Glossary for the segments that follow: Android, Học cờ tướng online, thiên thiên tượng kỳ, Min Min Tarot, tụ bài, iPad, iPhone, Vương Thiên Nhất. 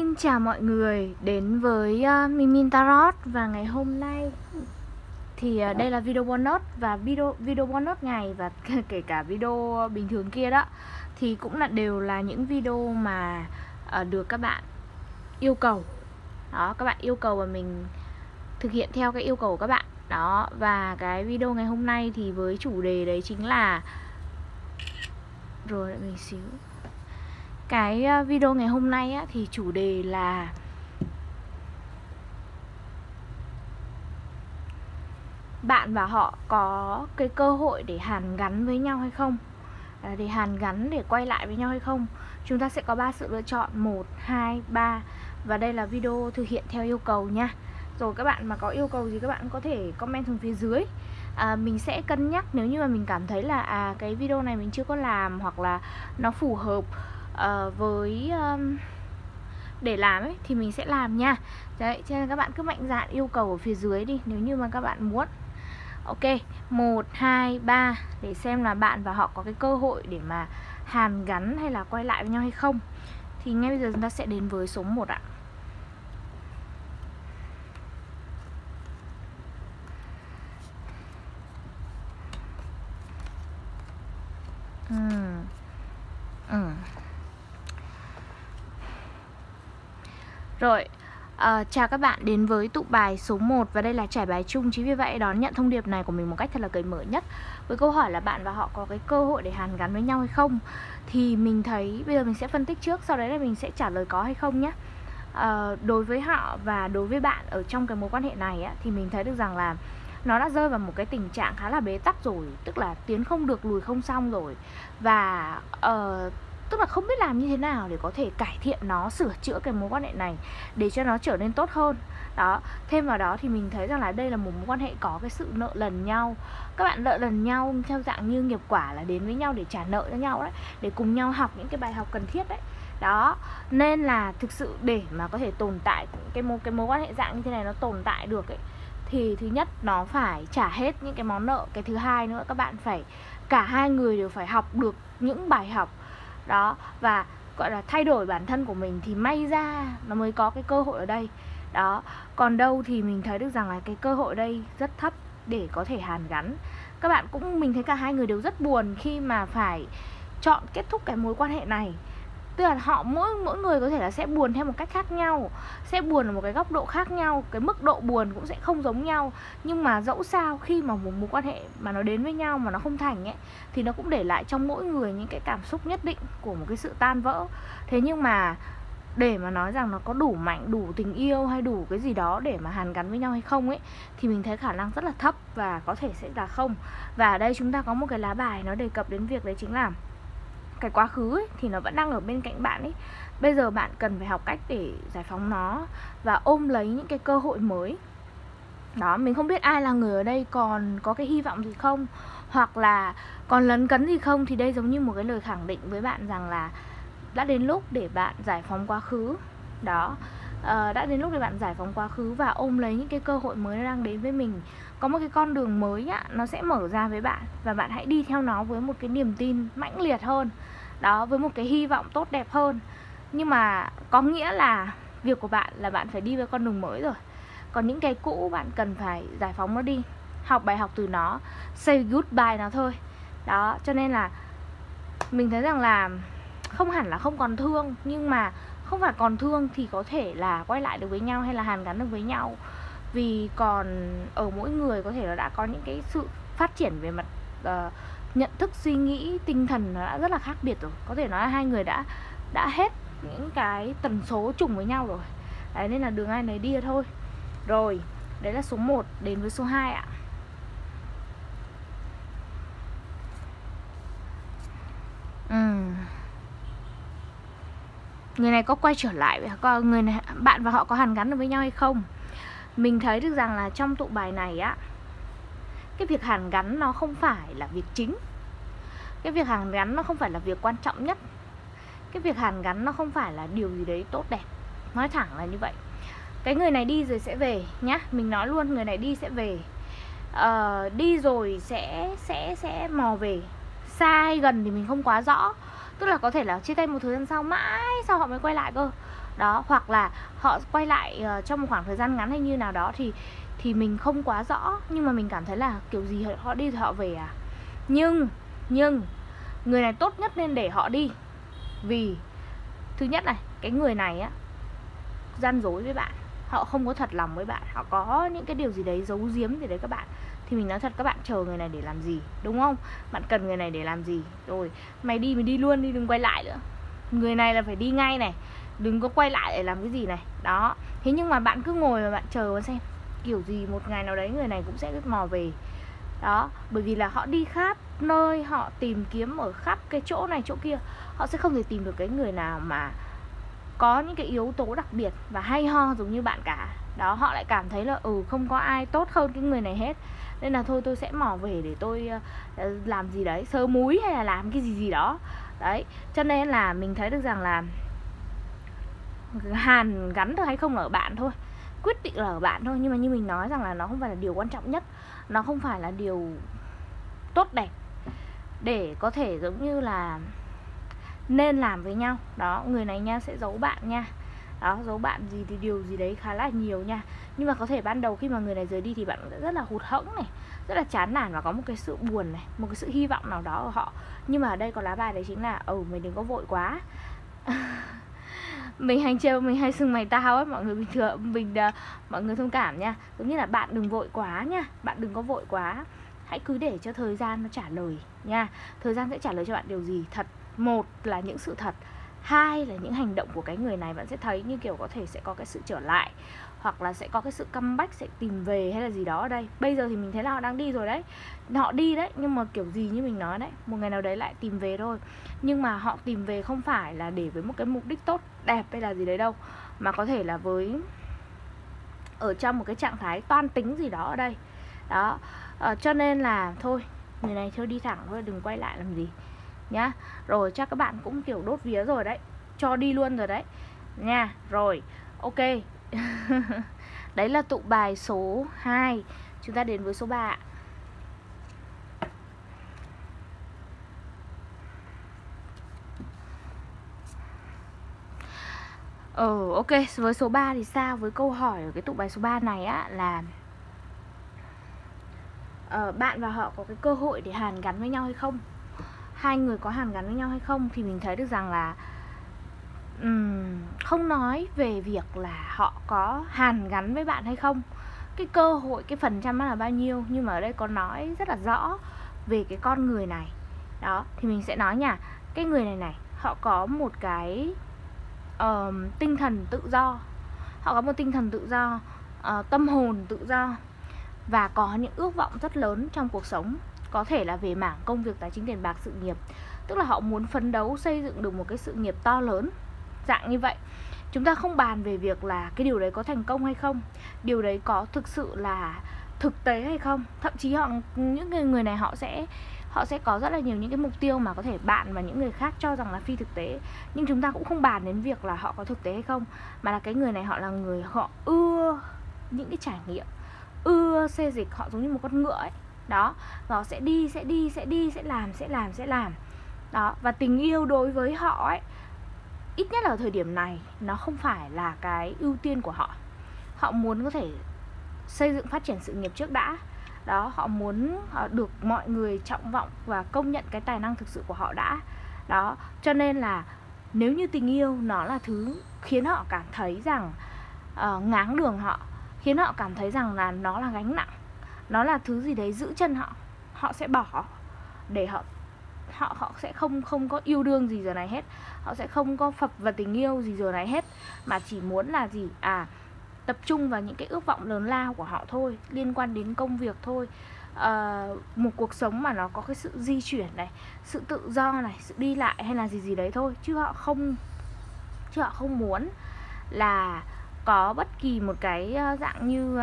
Xin chào mọi người đến với Min Min Tarot. Và ngày hôm nay thì đây là video bonus. Và video bonus ngày và kể cả video bình thường kia đó, thì cũng đều là những video mà được các bạn yêu cầu. Đó, các bạn yêu cầu và mình thực hiện theo cái yêu cầu của các bạn. Đó, và cái video ngày hôm nay thì với chủ đề đấy chính là cái video ngày hôm nay á, thì chủ đề là bạn và họ có cái cơ hội để hàn gắn với nhau hay không, để hàn gắn, để quay lại với nhau hay không. Chúng ta sẽ có 3 sự lựa chọn, 1, 2, 3. Và đây là video thực hiện theo yêu cầu nha. Rồi các bạn mà có yêu cầu gì các bạn có thể comment xuống phía dưới. Mình sẽ cân nhắc nếu như mà mình cảm thấy là cái video này mình chưa có làm, hoặc là nó phù hợp để làm ấy, thì mình sẽ làm nha. Đấy, cho nên các bạn cứ mạnh dạn yêu cầu ở phía dưới đi nếu như mà các bạn muốn. Ok, 1, 2, 3 để xem là bạn và họ có cái cơ hội để mà hàn gắn hay là quay lại với nhau hay không. Thì ngay bây giờ chúng ta sẽ đến với số 1 ạ. Rồi, chào các bạn đến với tụ bài số 1. Và đây là trải bài chung, chính vì vậy đón nhận thông điệp này của mình một cách thật là cởi mở nhất. Với câu hỏi là bạn và họ có cái cơ hội để hàn gắn với nhau hay không, thì mình thấy bây giờ mình sẽ phân tích trước, sau đấy là mình sẽ trả lời có hay không nhé. Đối với họ và đối với bạn ở trong cái mối quan hệ này á, thì mình thấy được rằng là nó đã rơi vào một cái tình trạng khá là bế tắc rồi. Tức là tiến không được, lùi không xong rồi. Và tức là không biết làm như thế nào để có thể cải thiện nó, sửa chữa cái mối quan hệ này để cho nó trở nên tốt hơn. Đó, thêm vào đó thì mình thấy rằng là đây là một mối quan hệ có cái sự nợ lần nhau. Các bạn nợ lần nhau theo dạng như nghiệp quả, là đến với nhau để trả nợ cho nhau đấy, để cùng nhau học những cái bài học cần thiết đấy. Đó, nên là thực sự để mà có thể tồn tại cái mối quan hệ dạng như thế này, nó tồn tại được ấy, thì thứ nhất nó phải trả hết những cái món nợ. Cái thứ hai nữa, các bạn phải, cả hai người đều phải học được những bài học. Đó, và gọi là thay đổi bản thân của mình thì may ra nó mới có cái cơ hội ở đây. Đó, còn đâu thì mình thấy được rằng là cái cơ hội ở đây rất thấp để có thể hàn gắn. Các bạn cũng, mình thấy cả hai người đều rất buồn khi mà phải chọn kết thúc cái mối quan hệ này. Tức là họ mỗi người có thể là sẽ buồn theo một cách khác nhau, sẽ buồn ở một cái góc độ khác nhau, cái mức độ buồn cũng sẽ không giống nhau. Nhưng mà dẫu sao khi mà một mối quan hệ mà nó đến với nhau mà nó không thành ấy, thì nó cũng để lại trong mỗi người những cái cảm xúc nhất định của một cái sự tan vỡ. Thế nhưng mà để mà nói rằng nó có đủ mạnh, đủ tình yêu hay đủ cái gì đó để mà hàn gắn với nhau hay không ấy, thì mình thấy khả năng rất là thấp và có thể sẽ là không. Và ở đây chúng ta có một cái lá bài nó đề cập đến việc đấy chính là cái quá khứ ấy, thì nó vẫn đang ở bên cạnh bạn ấy. Bây giờ bạn cần phải học cách để giải phóng nó và ôm lấy những cái cơ hội mới. Đó, mình không biết ai là người ở đây còn có cái hy vọng gì không, hoặc là còn lấn cấn gì không. Thì đây giống như một cái lời khẳng định với bạn rằng là đã đến lúc để bạn giải phóng quá khứ. Đó, đã đến lúc để bạn giải phóng quá khứ và ôm lấy những cái cơ hội mới đang đến với mình. Có một cái con đường mới á, nó sẽ mở ra với bạn, và bạn hãy đi theo nó với một cái niềm tin mãnh liệt hơn. Đó, với một cái hy vọng tốt đẹp hơn. Nhưng mà có nghĩa là việc của bạn là bạn phải đi với con đường mới rồi. Còn những cái cũ bạn cần phải giải phóng nó đi, học bài học từ nó, say goodbye nó thôi. Đó, cho nên là mình thấy rằng là không hẳn là không còn thương, nhưng mà không phải còn thương thì có thể là quay lại được với nhau hay là hàn gắn được với nhau. Vì còn ở mỗi người có thể nó đã có những cái sự phát triển về mặt nhận thức, suy nghĩ, tinh thần nó đã rất là khác biệt rồi. Có thể nói là hai người đã hết những cái tần số trùng với nhau rồi. Đấy, nên là đường ai nấy đi thôi. Rồi, đấy là số 1 đến với số 2 ạ. Người này có quay trở lại, người này, bạn và họ có hàn gắn được với nhau hay không? Mình thấy được rằng là trong tụ bài này á, cái việc hàn gắn nó không phải là việc chính. Cái việc hàn gắn nó không phải là việc quan trọng nhất. Cái việc hàn gắn nó không phải là điều gì đấy tốt đẹp. Nói thẳng là như vậy. Cái người này đi rồi sẽ về nhá. Mình nói luôn, người này đi sẽ về. Đi rồi sẽ mò về. Xa hay gần thì mình không quá rõ. Tức là có thể là chia tay một thời gian sau, mãi sau họ mới quay lại cơ. đó, hoặc là họ quay lại trong một khoảng thời gian ngắn hay như nào đó thì mình không quá rõ, nhưng mà mình cảm thấy là kiểu gì họ đi thì họ về à. Nhưng người này tốt nhất nên để họ đi. Vì thứ nhất này, cái người này á gian dối với bạn, họ không có thật lòng với bạn, họ có những cái điều gì đấy giấu giếm gì đấy các bạn. Thì mình nói thật, các bạn chờ người này để làm gì, đúng không? Bạn cần người này để làm gì? Rồi mày đi luôn đi, đừng quay lại nữa. Người này là phải đi ngay này, đừng có quay lại để làm cái gì này. Đó, thế nhưng mà bạn cứ ngồi và bạn chờ xem, kiểu gì một ngày nào đấy người này cũng sẽ mò về. Đó, bởi vì là họ đi khắp nơi, họ tìm kiếm ở khắp cái chỗ này chỗ kia, họ sẽ không thể tìm được cái người nào mà có những cái yếu tố đặc biệt và hay ho giống như bạn cả. Đó, họ lại cảm thấy là không có ai tốt hơn cái người này hết, nên là thôi tôi sẽ mò về để tôi làm gì đấy, sơ múi hay là làm cái gì đó. Đấy, cho nên là mình thấy được rằng là hàn gắn được hay không là ở bạn thôi, quyết định là ở bạn thôi. Nhưng mà như mình nói rằng là nó không phải là điều quan trọng nhất, nó không phải là điều tốt đẹp để có thể giống như là nên làm với nhau. Đó, người này nha sẽ giấu bạn nha. Đó, giấu bạn gì thì điều gì đấy khá là nhiều nha. Nhưng mà có thể ban đầu khi mà người này rời đi thì bạn sẽ rất là hụt hẫng này, rất là chán nản và có một cái sự buồn này, một cái sự hy vọng nào đó ở họ. Nhưng mà ở đây có lá bài đấy chính là mình đừng có vội quá. Mình hay trêu, mình hay sưng mày tao ấy, mọi người bình thường, mọi người thông cảm nha. Giống như là bạn đừng vội quá nha, bạn đừng có vội quá, hãy cứ để cho thời gian nó trả lời nha. Thời gian sẽ trả lời cho bạn điều gì thật. Một là những sự thật, hai là những hành động của cái người này. Bạn sẽ thấy như kiểu có thể sẽ có cái sự trở lại, hoặc là sẽ có cái sự comeback, sẽ tìm về hay là gì đó ở đây. Bây giờ thì mình thấy là họ đang đi rồi đấy, họ đi đấy, nhưng mà kiểu gì như mình nói đấy, một ngày nào đấy lại tìm về thôi. Nhưng mà họ tìm về không phải là để với một cái mục đích tốt, đẹp hay là gì đấy đâu, mà có thể là với ở trong một cái trạng thái toan tính gì đó ở đây. Đó, cho nên là thôi, người này thôi đi thẳng thôi, đừng quay lại làm gì nhá. Rồi chắc các bạn cũng kiểu đốt vía rồi đấy, cho đi luôn rồi đấy nha. Rồi, ok. Đấy là tụ bài số 2. Chúng ta đến với số 3. Ok, với số 3 thì sao? Với câu hỏi ở cái tụ bài số 3 này á là bạn và họ có cái cơ hội để hàn gắn với nhau hay không? Hai người có hàn gắn với nhau hay không? Thì mình thấy được rằng là không nói về việc là họ có hàn gắn với bạn hay không, cái cơ hội, cái phần trăm là bao nhiêu, nhưng mà ở đây có nói rất là rõ về cái con người này. Đó, thì mình sẽ nói nha. Cái người này này, họ có một cái tinh thần tự do. Họ có một tinh thần tự do, tâm hồn tự do, và có những ước vọng rất lớn trong cuộc sống. Có thể là về mảng công việc, tài chính, tiền bạc, sự nghiệp. Tức là họ muốn phấn đấu xây dựng được một cái sự nghiệp to lớn, dạng như vậy. Chúng ta không bàn về việc là cái điều đấy có thành công hay không, điều đấy có thực sự là thực tế hay không. Thậm chí họ, những người này họ sẽ có rất là nhiều những cái mục tiêu mà có thể bạn và những người khác cho rằng là phi thực tế. Nhưng chúng ta cũng không bàn đến việc là họ có thực tế hay không, mà là cái người này họ là người họ ưa những cái trải nghiệm, ưa xê dịch. Họ giống như một con ngựa ấy. Đó, họ sẽ đi, sẽ làm. Đó, và tình yêu đối với họ ấy, ít nhất là ở thời điểm này, nó không phải là cái ưu tiên của họ. Họ muốn có thể xây dựng phát triển sự nghiệp trước đã. Đó, họ muốn được mọi người trọng vọng và công nhận cái tài năng thực sự của họ đã. Đó, cho nên là nếu như tình yêu nó là thứ khiến họ cảm thấy rằng ngáng đường họ, khiến họ cảm thấy rằng là nó là gánh nặng, nó là thứ gì đấy giữ chân họ, họ sẽ bỏ để họ sẽ không có yêu đương gì giờ này hết, họ sẽ không có phập vào tình yêu gì giờ này hết, mà chỉ muốn là gì tập trung vào những cái ước vọng lớn lao của họ thôi, liên quan đến công việc thôi. Một cuộc sống mà nó có cái sự di chuyển này, sự tự do này, sự đi lại hay là gì đấy thôi, chứ họ không muốn là có bất kỳ một cái dạng như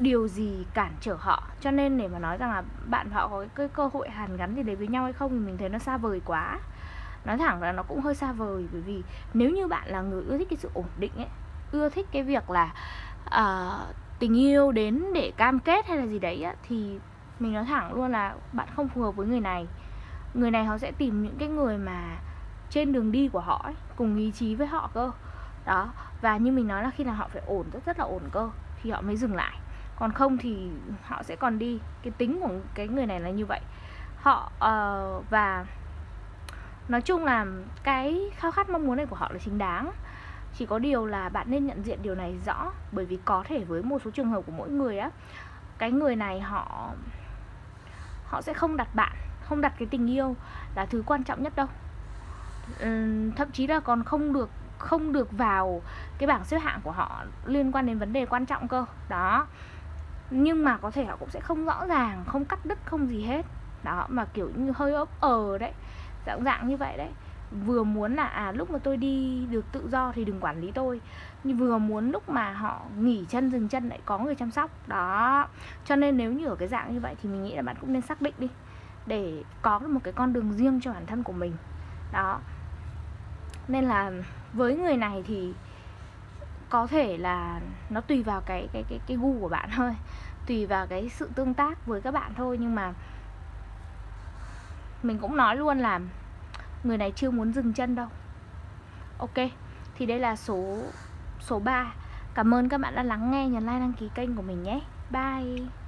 điều gì cản trở họ. Cho nên để mà nói rằng là bạn và họ có cái cơ hội hàn gắn gì đấy với nhau hay không thì mình thấy nó xa vời quá. Nói thẳng là nó cũng hơi xa vời, bởi vì nếu như bạn là người ưa thích cái sự ổn định ấy, ưa thích cái việc là tình yêu đến để cam kết hay là gì đấy ấy, thì mình nói thẳng luôn là bạn không phù hợp với người này. Người này họ sẽ tìm những cái người mà trên đường đi của họ ấy, cùng ý chí với họ cơ. Đó, và như mình nói là khi nào họ phải ổn, rất là ổn cơ thì họ mới dừng lại. Còn không thì họ sẽ còn đi. Cái tính của cái người này là như vậy. Họ và nói chung là cái khao khát mong muốn này của họ là chính đáng. Chỉ có điều là bạn nên nhận diện điều này rõ. Bởi vì có thể với một số trường hợp của mỗi người á, cái người này họ sẽ không đặt bạn, không đặt cái tình yêu là thứ quan trọng nhất đâu. Thậm chí là còn không được vào cái bảng xếp hạng của họ liên quan đến vấn đề quan trọng cơ. Đó. Nhưng mà có thể họ cũng sẽ không rõ ràng, không cắt đứt, không gì hết. Đó, mà kiểu như hơi ấp đấy. Dạng như vậy đấy. Vừa muốn là lúc mà tôi đi được tự do thì đừng quản lý tôi, nhưng vừa muốn lúc mà họ nghỉ chân, dừng chân lại có người chăm sóc. Đó. Cho nên nếu như ở cái dạng như vậy thì mình nghĩ là bạn cũng nên xác định đi, để có một cái con đường riêng cho bản thân của mình. Đó. Nên là với người này thì có thể là nó tùy vào cái gu của bạn thôi, tùy vào cái sự tương tác với các bạn thôi. Nhưng mà mình cũng nói luôn là người này chưa muốn dừng chân đâu. Ok, thì đây là số 3. Cảm ơn các bạn đã lắng nghe, nhấn like, đăng ký kênh của mình nhé. Bye.